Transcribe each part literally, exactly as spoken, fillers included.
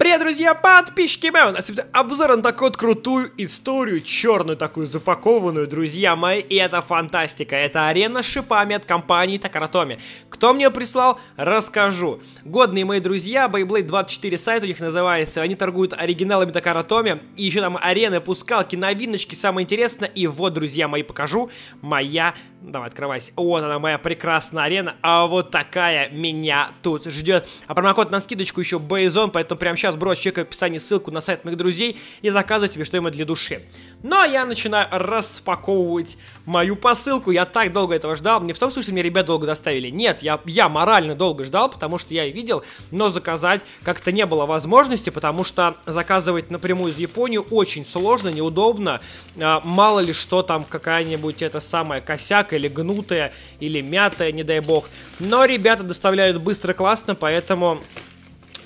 Привет, друзья, подписчики мои! У нас обзор на такую вот крутую историю, черную такую запакованную, друзья мои, и это фантастика. Это арена с шипами от компании Takara Tomy. Кто мне прислал, расскажу. Годные мои друзья, Бейблейд двадцать четыре сайт у них называется, они торгуют оригиналами Takara Tomy, и еще там арены, пускалки, новиночки, самое интересное. И вот, друзья мои, покажу, моя, давай открывайся, вот она, моя прекрасная арена, а вот такая меня тут ждет. А промокод на скидочку еще Байзон, поэтому прям сейчас сбрось человека в описании ссылку на сайт моих друзей и заказывай себе что-нибудь для души. Ну а я начинаю распаковывать мою посылку. Я так долго этого ждал. Не в том случае, что мне ребят долго доставили. Нет, я, я морально долго ждал, потому что я и видел, но заказать как-то не было возможности, потому что заказывать напрямую из Японии очень сложно, неудобно. А, мало ли что там какая-нибудь эта самая косяк или гнутая, или мятая, не дай бог. Но ребята доставляют быстро, классно, поэтому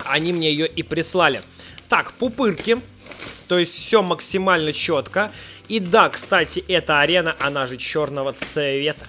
они мне ее и прислали. Так, пупырки. То есть все максимально четко. И да, кстати, эта арена, она же черного цвета.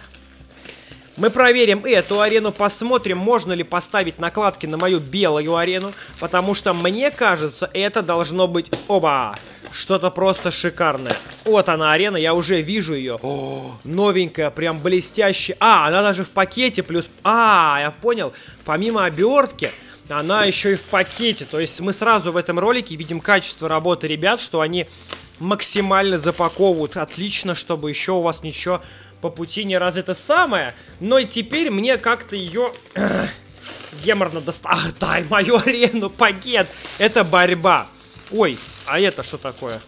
Мы проверим и эту арену, посмотрим, можно ли поставить накладки на мою белую арену. Потому что, мне кажется, это должно быть... Оба! Что-то просто шикарное. Вот она арена, я уже вижу ее. О, новенькая, прям блестящая. А, она даже в пакете плюс... А, я понял. Помимо обертки... Она еще и в пакете, то есть мы сразу в этом ролике видим качество работы ребят, что они максимально запаковывают отлично, чтобы еще у вас ничего по пути не разыто самое. Но и теперь мне как-то ее геморно достать. Ах, дай мою арену, пакет, это борьба. Ой, а это что такое?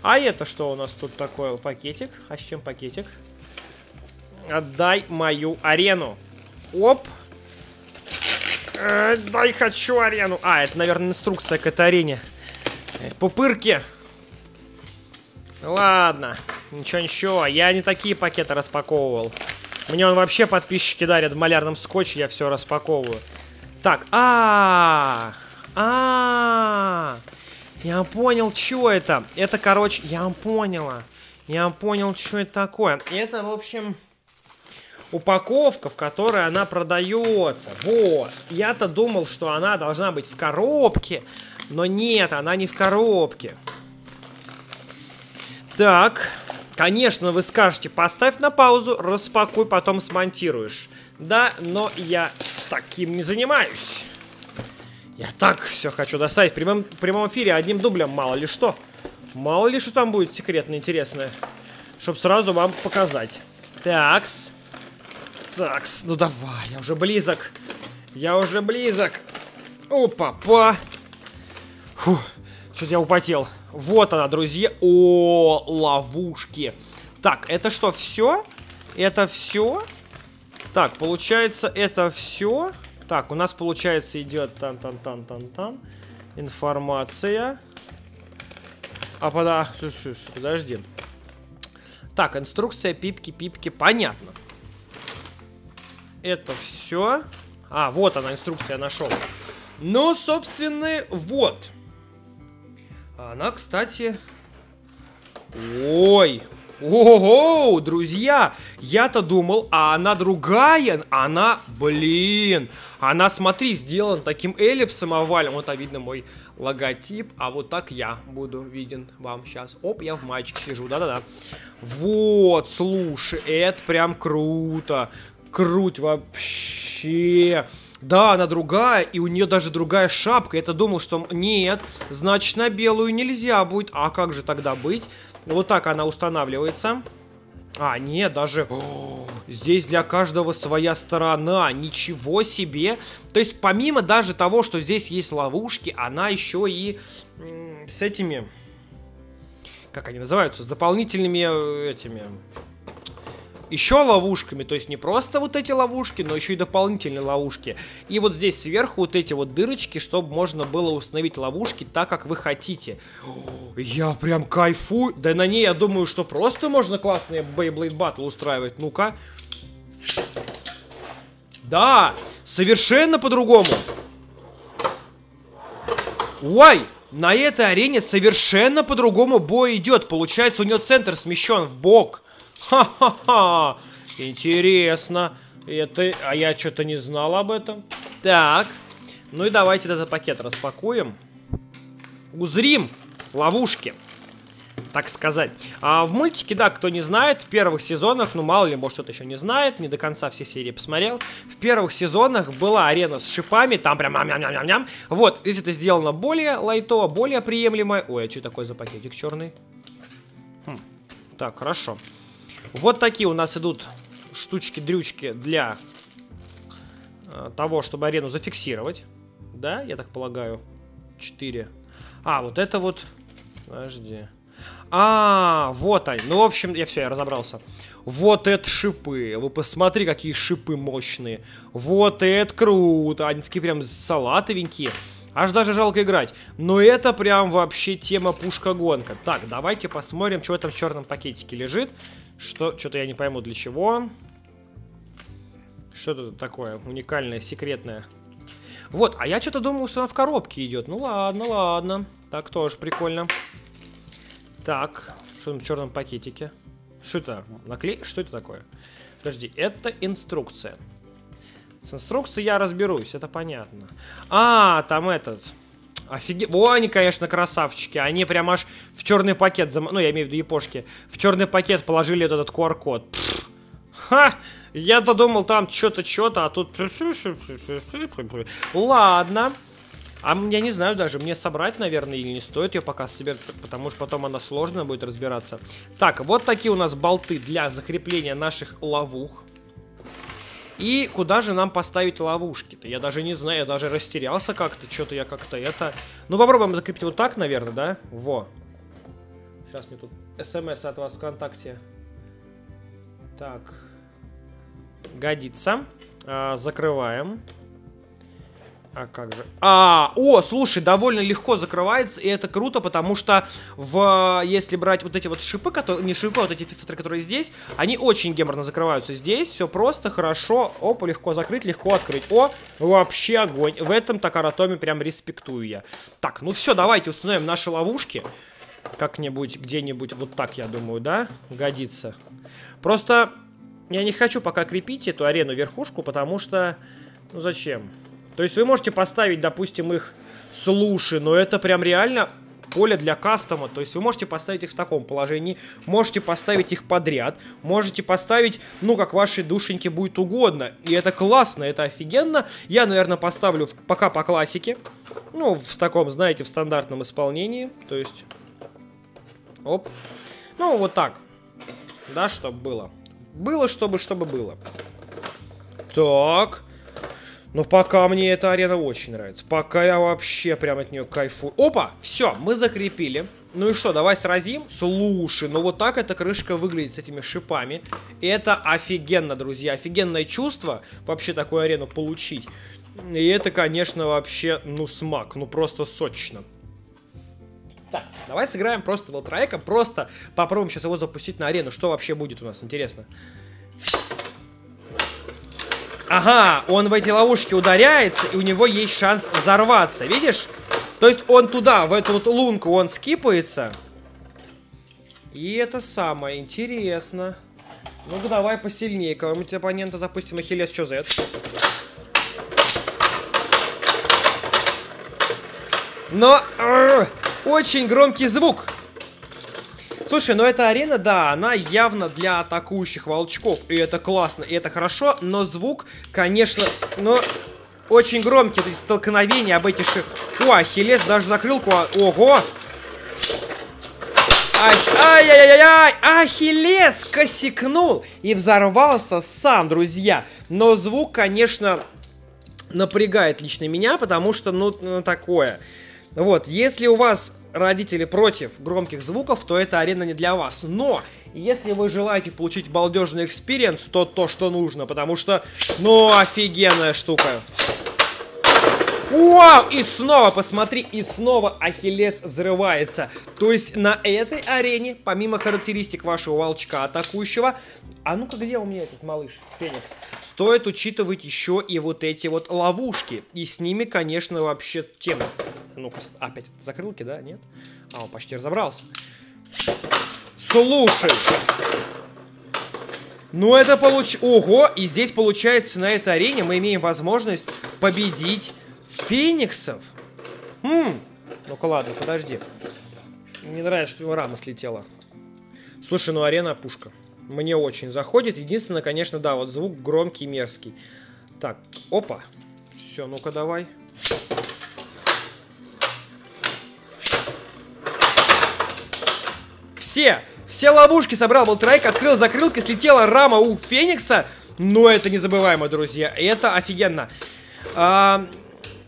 А это что у нас тут такое? Пакетик, а с чем пакетик? Отдай мою арену. Оп. Дай хочу арену. А, это, наверное, инструкция к этой арене. Пупырки. Ладно. Ничего-ничего. Я не такие пакеты распаковывал. Мне он вообще подписчики дарят в малярном скотче. Я все распаковываю. Так. А-а-а. А-а-а. Я понял, что это. Это, короче, я поняла. Я понял, что это такое. Это, в общем... Упаковка, в которой она продается. Вот. Я-то думал, что она должна быть в коробке. Но нет, она не в коробке. Так. Конечно, вы скажете, поставь на паузу, распакуй, потом смонтируешь. Да, но я таким не занимаюсь. Я так все хочу доставить. В прямом, в прямом эфире одним дублем мало ли что. Мало ли что там будет секретно интересное. Чтоб сразу вам показать. Такс. Такс, ну давай, я уже близок. Я уже близок. Опа-па. Фух, что-то я употел. Вот она, друзья. О, ловушки. Так, это что, все? Это все? Так, получается, это все. Так, у нас, получается, идет там-там-там-там-там. Информация. А пода... Подожди. Так, инструкция, пипки-пипки, понятно. Это все. А, вот она, инструкция, нашел. Ну, собственно, вот. Она, кстати... Ой. Ого, друзья. Я-то думал, а она другая. Она, блин. Она, смотри, сделана таким эллипсом овальным. Вот, а видно мой логотип. А вот так я буду виден вам сейчас. Оп, я в мальчике сижу, да-да-да. Вот, слушай, это прям круто. Круть вообще. Да, она другая, и у нее даже другая шапка. Я-то думал, что нет, значит, на белую нельзя будет. А как же тогда быть? Вот так она устанавливается. А, нет, даже... О, здесь для каждого своя сторона. Ничего себе. То есть, помимо даже того, что здесь есть ловушки, она еще и с этими... Как они называются? С дополнительными этими... Еще ловушками, то есть не просто вот эти ловушки, но еще и дополнительные ловушки. И вот здесь сверху вот эти вот дырочки, чтобы можно было установить ловушки так, как вы хотите. О, я прям кайфую. Да на ней, я думаю, что просто можно классные Beyblade Battle устраивать. Ну-ка. Да, совершенно по-другому. Ой! На этой арене совершенно по-другому бой идет. Получается, у нее центр смещен в бок. Ха-ха-ха, интересно, это, а я что-то не знал об этом. Так, ну и давайте этот пакет распакуем. узрим ловушки, так сказать. А в мультике, да, кто не знает, в первых сезонах, ну мало ли, может кто-то еще не знает, не до конца все серии посмотрел, в первых сезонах была арена с шипами, там прям ням-ням-ням-ням. Вот, здесь это сделано более лайтово, более приемлемо. Ой, а что такое за пакетик черный? Хм. Так, хорошо. Вот такие у нас идут штучки-дрючки для э, того, чтобы арену зафиксировать. Да, я так полагаю. четыре. А, вот это вот... Подожди. А, вот они. Ну, в общем, я все, я разобрался. Вот это шипы. Вы посмотри, какие шипы мощные. Вот это круто. Они такие прям салатовенькие. Аж даже жалко играть. Но это прям вообще тема пушка-гонка. Так, давайте посмотрим, что там в черном пакетике лежит. Что, что-то я не пойму, для чего. Что-то такое уникальное, секретное. Вот, а я что-то думал, что она в коробке идет. Ну ладно, ладно. Так тоже прикольно. Так, что там в черном пакетике? Что это? Наклей? Что это такое? Подожди, это инструкция. С инструкцией я разберусь, это понятно. А, там этот. Офигеть. О, они, конечно, красавчики. Они прям аж в черный пакет зам... Ну, я имею в виду япошки. В черный пакет положили вот этот ку ар-код. Ха! Я-то думал, там что-то, что-то, а тут... Ладно. А я не знаю даже, мне собрать, наверное, или не стоит ее пока собирать, потому что потом она сложно будет разбираться. Так, вот такие у нас болты для закрепления наших ловух. И куда же нам поставить ловушки-то? Я даже не знаю, я даже растерялся как-то, что-то я как-то это... Ну, попробуем закрепить вот так, наверное, да? Во. Сейчас мне тут смс от вас ВКонтакте. Так. Годится. А, закрываем. А как же? А, о, слушай, довольно легко закрывается, и это круто, потому что в, если брать вот эти вот шипы, которые, не шипы, а вот эти фиксаторы, которые здесь, они очень геморно закрываются. Здесь все просто, хорошо, опа, легко закрыть, легко открыть. О, вообще огонь. В этом Такара Томи прям респектую я. Так, ну все, давайте установим наши ловушки. Как-нибудь, где-нибудь, вот так, я думаю, да? Годится. Просто я не хочу пока крепить эту арену верхушку, потому что, ну зачем? То есть вы можете поставить, допустим, их, слушай, но это прям реально поле для кастома. То есть вы можете поставить их в таком положении, можете поставить их подряд, можете поставить, ну, как вашей душеньке будет угодно. И это классно, это офигенно. Я, наверное, поставлю пока по классике. Ну, в таком, знаете, в стандартном исполнении. То есть... Оп. Ну, вот так. Да, чтобы было. Было, чтобы, чтобы было. Так... Но пока мне эта арена очень нравится. Пока я вообще прям от нее кайфую. Опа, все, мы закрепили. Ну и что, давай сразим? Слушай, ну вот так эта крышка выглядит с этими шипами. Это офигенно, друзья. Офигенное чувство вообще такую арену получить. И это, конечно, вообще, ну, смак. Ну, просто сочно. Так, давай сыграем просто Valtryek. Просто попробуем сейчас его запустить на арену. Что вообще будет у нас, интересно. Ага, он в эти ловушки ударяется, и у него есть шанс взорваться, видишь? То есть он туда, в эту вот лунку, он скипается. И это самое интересно. Ну-ка давай посильнее кого-нибудь оппонента, запустим, Ахиллес, что за это? Но очень громкий звук. Слушай, ну эта арена, да, она явно для атакующих волчков, и это классно, и это хорошо, но звук, конечно, но очень громкие эти столкновения об этих шип... О, Ахиллес даже закрыл ку... Ого! Ай-яй-яй-яй! Ахиллес косякнул и взорвался сам, друзья. Но звук, конечно, напрягает лично меня, потому что, ну, такое... Вот, если у вас родители против громких звуков, то эта арена не для вас. Но, если вы желаете получить балдежный экспириенс, то то, что нужно, потому что, ну, офигенная штука. Вау! И снова, посмотри, и снова Ахиллес взрывается. То есть на этой арене, помимо характеристик вашего волчка атакующего, а ну-ка, где у меня этот малыш, Феникс? Стоит учитывать еще и вот эти вот ловушки. И с ними, конечно, вообще тема. Ну-ка, опять закрылки, да? Нет? А, он почти разобрался. Слушай! Ну это получ... Ого! И здесь, получается, на этой арене мы имеем возможность победить Фениксов. Хм, ну Ну-ка, ладно, подожди. Мне нравится, что у него рама слетела. Слушай, ну арена пушка. Мне очень заходит. Единственное, конечно, да, вот звук громкий, мерзкий. Так, опа. Все, ну-ка давай. Все! Все ловушки собрал Болтрайк, открыл закрылки, слетела рама у Феникса. Но это незабываемо, друзья. Это офигенно. А,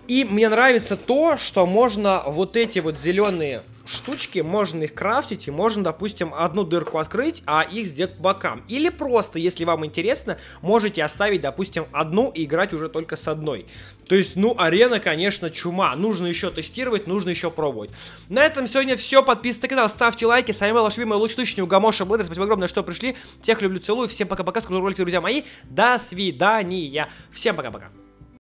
и мне нравится то, что можно вот эти вот зеленые штучки, можно их крафтить, и можно, допустим, одну дырку открыть, а их сделать по бокам. Или просто, если вам интересно, можете оставить, допустим, одну и играть уже только с одной. То есть, ну, арена, конечно, чума. Нужно еще тестировать, нужно еще пробовать. На этом сегодня все. Подписывайтесь на канал, ставьте лайки. С вами был ваш любимый лучший у Гамоша Блэдер. Спасибо огромное, что пришли. Всех люблю, целую. Всем пока-пока. Скоро ролики, друзья мои. До свидания. Всем пока-пока.